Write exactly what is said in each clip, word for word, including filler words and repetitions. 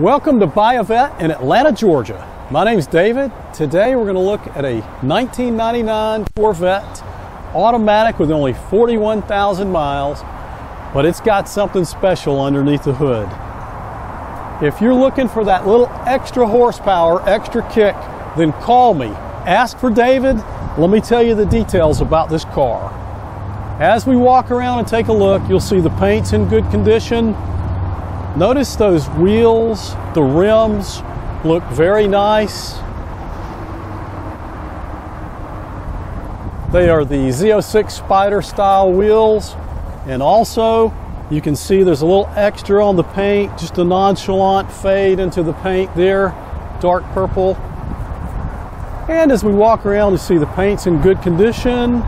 Welcome to Buy A Vette in Atlanta, Georgia. My name's David. Today we're going to look at a nineteen ninety-nine Corvette automatic with only forty-one thousand miles, but it's got something special underneath the hood. If you're looking for that little extra horsepower, extra kick, then call me. Ask for David. Let me tell you the details about this car. As we walk around and take a look, you'll see the paint's in good condition. Notice those wheels, the rims look very nice. They are the Z oh six Spider style wheels, and also you can see there's a little extra on the paint, just a nonchalant fade into the paint there, dark purple. And as we walk around, you see the paint's in good condition.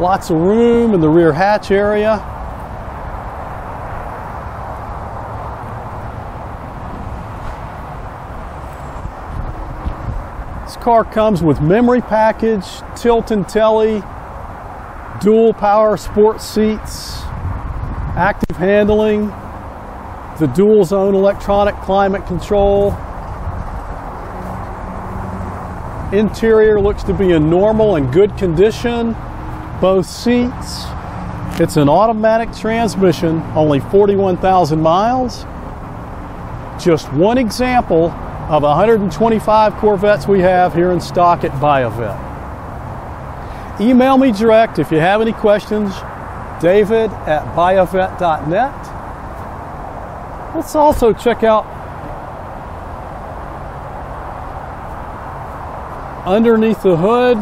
Lots of room in the rear hatch area. This car comes with memory package, tilt and telly, dual power sports seats, active handling, the dual zone electronic climate control. Interior looks to be in normal and good condition. Both seats. It's an automatic transmission, only forty-one thousand miles. Just one example of one hundred twenty-five Corvettes we have here in stock at Buy A Vette. Email me direct if you have any questions, David at buy a vette dot net. Let's also check out underneath the hood.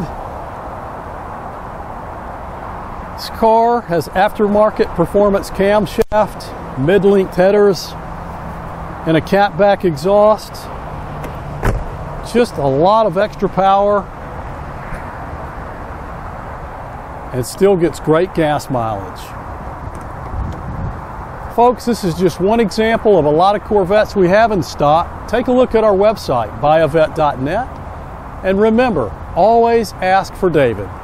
This car has aftermarket performance camshaft, mid-linked headers, and a cat-back exhaust. Just a lot of extra power. And still gets great gas mileage. Folks, this is just one example of a lot of Corvettes we have in stock. Take a look at our website, buy a vette dot net. And remember, always ask for David.